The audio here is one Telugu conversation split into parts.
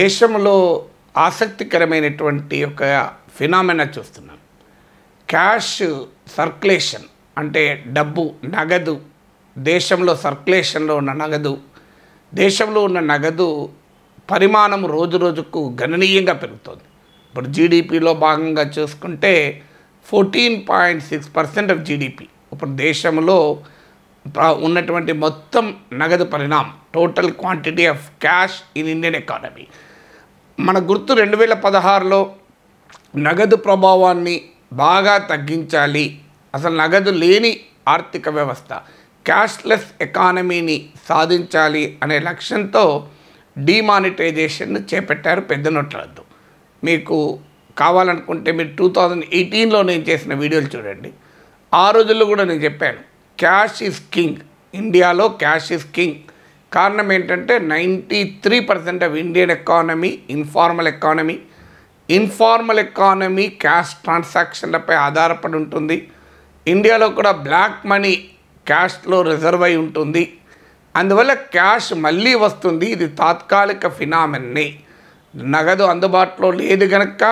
దేశంలో ఆసక్తికరమైనటువంటి ఒక ఫినామినా చూస్తున్నాం. క్యాష్ సర్క్యులేషన్ అంటే డబ్బు, నగదు, దేశంలో సర్క్యులేషన్లో ఉన్న నగదు, దేశంలో ఉన్న నగదు పరిమాణం రోజు రోజుకు గణనీయంగా పెరుగుతోంది. ఇప్పుడు జీడిపిలో భాగంగా చూసుకుంటే 14.6% ఆఫ్ జీడిపి ఇప్పుడు దేశంలో ఉన్నటువంటి మొత్తం నగదు పరిణామం, total quantity of cash in Indian economy. మన గుర్తు 2016లో నగదు ప్రభావాన్ని బాగా తగ్గించాలి, అసలు నగదు లేని ఆర్థిక వ్యవస్థ, క్యాష్లెస్ ఎకానమీని సాధించాలి అనే లక్ష్యంతో డిమానిటైజేషన్ చేపట్టారు పెద్ద నోట్ల రద్దు. మీకు కావాలనుకుంటే మీరు 2018లో నేను చేసిన వీడియోలు చూడండి. ఆ రోజుల్లో కూడా నేను చెప్పాను క్యాష్ ఈజ్ కింగ్, ఇండియాలో క్యాష్ ఈజ్ కింగ్. కారణం ఏంటంటే 93% of Indian economy informal economy. Informal economy cash ట్రాన్సాక్షన్లపై ఆధారపడి ఉంటుంది. ఇండియాలో కూడా బ్లాక్ మనీ క్యాష్లో రిజర్వ్ అయి ఉంటుంది. అందువల్ల క్యాష్ మళ్ళీ వస్తుంది. ఇది తాత్కాలిక ఫినామినే, నగదు అందుబాటులో లేదు కనుక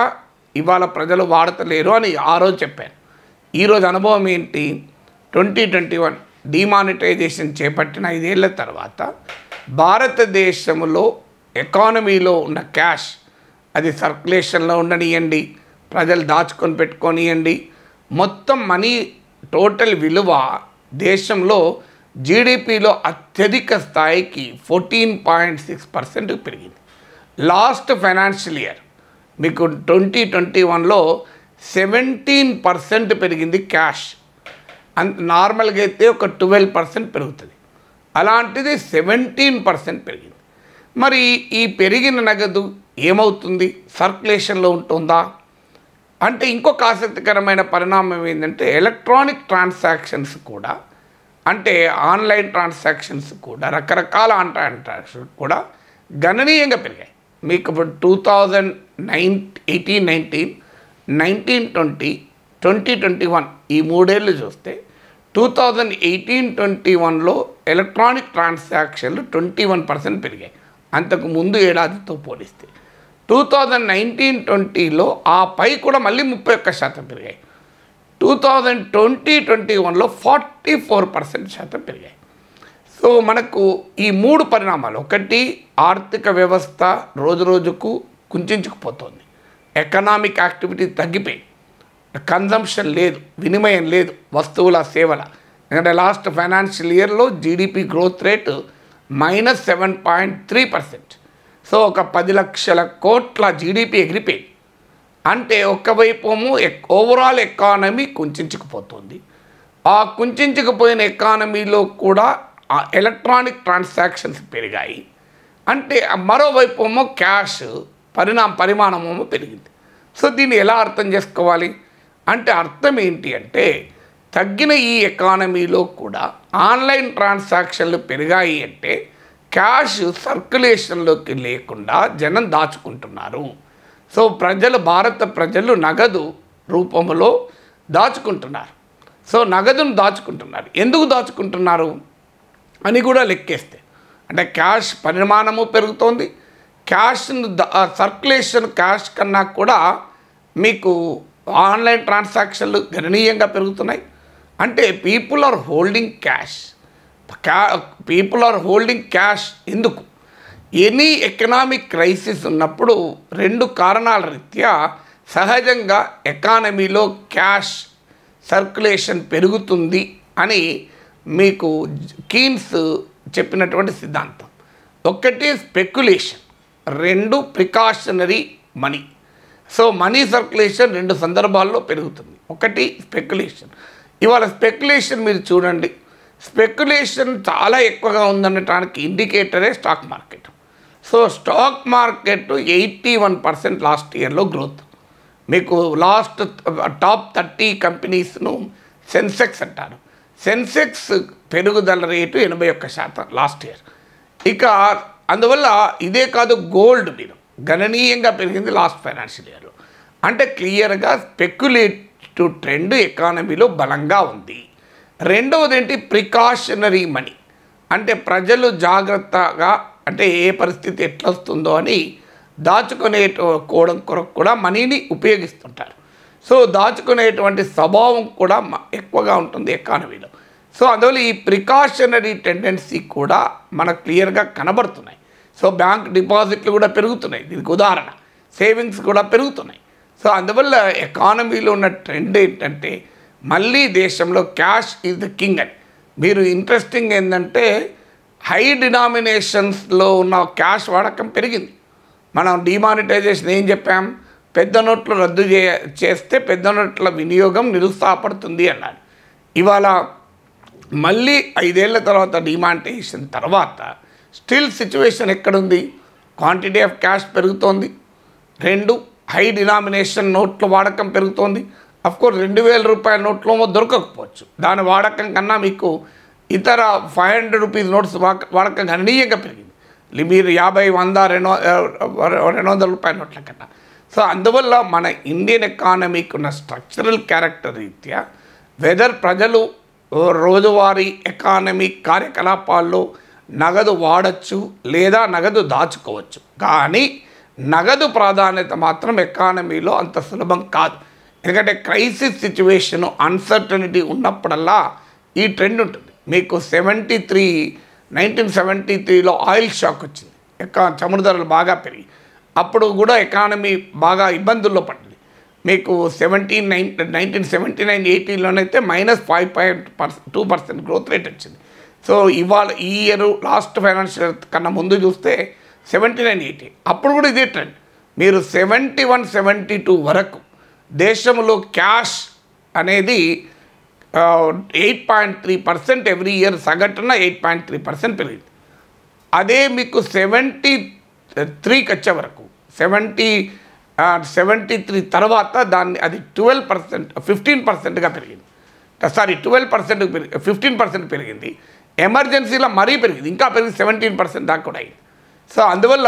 ఇవాళ ప్రజలు వాడతలేరు అని ఆ రోజు చెప్పాను. ఈరోజు అనుభవం ఏంటి? 2021 డిమానిటైజేషన్ చేపట్టిన 5 ఏళ్ల తర్వాత భారతదేశంలో ఎకానమీలో ఉన్న క్యాష్, అది సర్క్యులేషన్లో ఉండనియండి, ప్రజలు దాచుకొని పెట్టుకొనియండి, మొత్తం మనీ టోటల్ విలువ దేశంలో జీడిపిలో అత్యధిక స్థాయికి 14.6% పెరిగింది. లాస్ట్ ఫైనాన్షియల్ ఇయర్ మీకు 2021లో 17% పెరిగింది క్యాష్. నార్మల్గా అయితే ఒక 12% పెరుగుతుంది, అలాంటిది 17% పెరిగింది. మరి ఈ పెరిగిన నగదు ఏమవుతుంది? సర్క్యులేషన్లో ఉంటుందా? అంటే ఇంకొక ఆసక్తికరమైన పరిణామం ఏంటంటే ఎలక్ట్రానిక్ ట్రాన్సాక్షన్స్ కూడా, అంటే ఆన్లైన్ ట్రాన్సాక్షన్స్ కూడా, రకరకాల ట్రాన్సాక్షన్స్ కూడా గణనీయంగా పెరిగాయి. మీకు ఇప్పుడు 2018, 19, 2020, 2021 ఈ 3 ఏళ్ళు చూస్తే 2018-21లో ఎలక్ట్రానిక్ ట్రాన్సాక్షన్లు 21% పెరిగాయి అంతకు ముందు ఏడాదితో పోలిస్తే. 2019-20లో ఆ పై కూడా మళ్ళీ 31% పెరిగాయి. 2020-21లో 44% పెరిగాయి. సో మనకు ఈ 3 పరిణామాలు, ఒకటి ఆర్థిక వ్యవస్థ రోజు రోజుకు కుంచుకుపోతుంది, ఎకనామిక్ యాక్టివిటీ తగ్గిపోయింది, కన్జంప్షన్ లేదు, వినిమయం లేదు వస్తువుల సేవల. ఎందుకంటే లాస్ట్ ఫైనాన్షియల్ ఇయర్లో జీడిపి గ్రోత్ రేటు -7.3%. సో ఒక 10 లక్షల కోట్ల జీడిపి ఎగిరిపోయింది. అంటే ఒకవైపు ఓవరాల్ ఎకానమీ కుంచుకుపోతుంది. ఆ కుంచుకుపోయిన ఎకానమీలో కూడా ఎలక్ట్రానిక్ ట్రాన్సాక్షన్స్ పెరిగాయి. అంటే మరోవైపు క్యాష్ పరిమాణమేమో పెరిగింది. సో దీన్ని ఎలా అర్థం చేసుకోవాలి అంటే, అర్థం ఏంటి అంటే తగ్గిన ఈ ఎకానమీలో కూడా ఆన్లైన్ ట్రాన్సాక్షన్లు పెరిగాయి అంటే క్యాష్ సర్క్యులేషన్లోకి లేకుండా జనం దాచుకుంటున్నారు. సో భారత ప్రజలు నగదు రూపంలో దాచుకుంటున్నారు. సో నగదును దాచుకుంటున్నారు. ఎందుకు దాచుకుంటున్నారు అని కూడా లెక్కేస్తే అంటే క్యాష్ పరిమాణము పెరుగుతోంది, క్యాష్ను సర్క్యులేషన్ క్యాష్ కన్నా కూడా మీకు ఆన్లైన్ ట్రాన్సాక్షన్లు గణనీయంగా పెరుగుతున్నాయి. అంటే పీపుల్ ఆర్ హోల్డింగ్ క్యాష్. ఎందుకు? ఎనీ ఎకనామిక్ క్రైసిస్ ఉన్నప్పుడు 2 కారణాల రీత్యా సహజంగా ఎకానమీలో క్యాష్ సర్క్యులేషన్ పెరుగుతుంది అని మీకు కీన్స్ చెప్పినటువంటి సిద్ధాంతం. ఒకటి speculation, 2 precautionary money. So money circulation 2 సందర్భాల్లో పెరుగుతుంది. ఒకటి స్పెక్యులేషన్. ఇవాళ స్పెక్యులేషన్ మీరు చూడండి, స్పెక్యులేషన్ చాలా ఎక్కువగా ఉందనటానికి ఇండికేటరే stock market. So stock market 81% last ఇయర్లో గ్రోత్. మీకు లాస్ట్ టాప్ 30 కంపెనీస్ను సెన్సెక్స్ అంటారు. సెన్సెక్స్ పెరుగుదల రేటు 81% లాస్ట్ ఇయర్. ఇక అందువల్ల ఇదే కాదు, గోల్డ్ మీద గణనీయంగా పెరిగింది లాస్ట్ ఫైనాన్షియల్ ఇయర్లో. అంటే క్లియర్గా స్పెక్యులేటివ్ ట్రెండ్ ఎకానమీలో బలంగా ఉంది. రెండవది ఏంటి? ప్రికాషనరీ మనీ, అంటే ప్రజలు జాగ్రత్తగా, అంటే ఏ పరిస్థితి ఎట్లా వస్తుందో అని दाचुकने कोड़ा मनीनी उपयोगिस्तुंटारु सो दाचुकने स्वभावं कोड़ा एक्कुवगा उंटुंदी इकानमीलो सो అందువల్ల ఈ ప్రికాషనరీ టెండెన్సీ కూడా మనకు క్లియర్ గా కనబడుతున్నాయి సో బ్యాంక్ డిపాజిట్లు కూడా పెరుగుతున్నాయి దీనికి ఉదాహరణ సేవింగ్స్ కూడా పెరుగుతున్నాయి సో అందువల్ల ఎకానమీలో ఉన్న ట్రెండ్ ఏంటంటే మళ్ళీ దేశంలో క్యాష్ ఇస్ ది కింగ్ అని మీరు ఇంట్రెస్టింగ్ ఏందంటే హై డినామినేషన్స్ లో ఉన్న క్యాష్ వాడకం పెరిగింది మనం డిమానిటైజేషన్ ఏం చెప్పాం పెద్ద నోట్లు రద్దు చేస్తే పెద్ద నోట్ల వినియోగం నిరుత్సాహపడుతుంది అన్నారు ఇవాల మళ్ళీ 5 ఏళ్ల తర్వాత డిమానిటైజేషన్ తర్వాత స్టిల్ సిచువేషన్ ఎక్కడ ఉంది క్వాంటిటీ ఆఫ్ క్యాష్ పెరుగుతోంది రెండు హై డినామినేషన్ నోట్ల వాడకం పెరుగుతోంది ఆఫ్ కోర్స్ 2000 రూపాయల నోట్లమో దొరకకపోవచ్చు దాని వాడకం కన్నా మీకు ఇతర 500 రూపాయల నోట్స్ వాడకం గణనీయంగా పెరిగింది మీరు 50 100 200 రూపాయల నోట్ల కన్నా సో అందువల్ల మన ఇండియన్ ఎకానమీకి ఉన్న స్ట్రక్చరల్ క్యారెక్టర్ రీత్యా వెదర్ ప్రజలు రోజువారీ ఎకానమీ కార్యకలాపాల్లో నగదు వాడచ్చు లేదా నగదు దాచుకోవచ్చు కానీ నగదు ప్రాధాన్యత మాత్రం ఎకానమీలో అంత సులభం కాదు ఎందుకంటే క్రైసిస్ సిచువేషన్ అన్సర్టనిటీ ఉన్నప్పుడల్లా ఈ ట్రెండ్ ఉంటుంది మీకు 1973లో ఆయిల్ షాక్ వచ్చింది చమురు ధరలు బాగా పెరిగి అప్పుడు కూడా ఎకానమీ బాగా ఇబ్బందుల్లో పడింది మీకు 1979-80లోనైతే -5.2% గ్రోత్ రేట్ వచ్చింది సో ఇవాళ ఈ ఇయర్ లాస్ట్ ఫైనాన్షియల్ ఇయర్ కన్నా ముందు చూస్తే 79-80 అప్పుడు కూడా ఇదే ట్రెండ్ మీరు 71-72 వరకు దేశంలో క్యాష్ అనేది 8.3% ఎవ్రీ ఇయర్ సగటున 8.3% పెరిగింది అదే మీకు 73కి వచ్చే వరకు 73 తర్వాత దాన్ని అది 15%గా పెరిగింది సారీ 12% 15% పెరిగింది ఎమర్జెన్సీలో మరీ పెరిగింది ఇంకా పెరిగి 17% దాకా కూడా అయింది సో అందువల్ల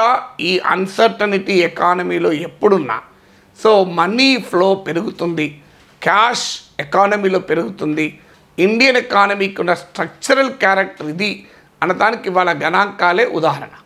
ఈ అన్సర్టనిటీ ఎకానమీలో ఎప్పుడున్నా సో మనీ ఫ్లో పెరుగుతుంది క్యాష్ ఎకానమీలో పెరుగుతుంది ఇండియన్ ఎకానమీకి ఉన్న స్ట్రక్చరల్ క్యారెక్టర్ ఇది అనడానికి ఇవాళ గణాంకాలే ఉదాహరణ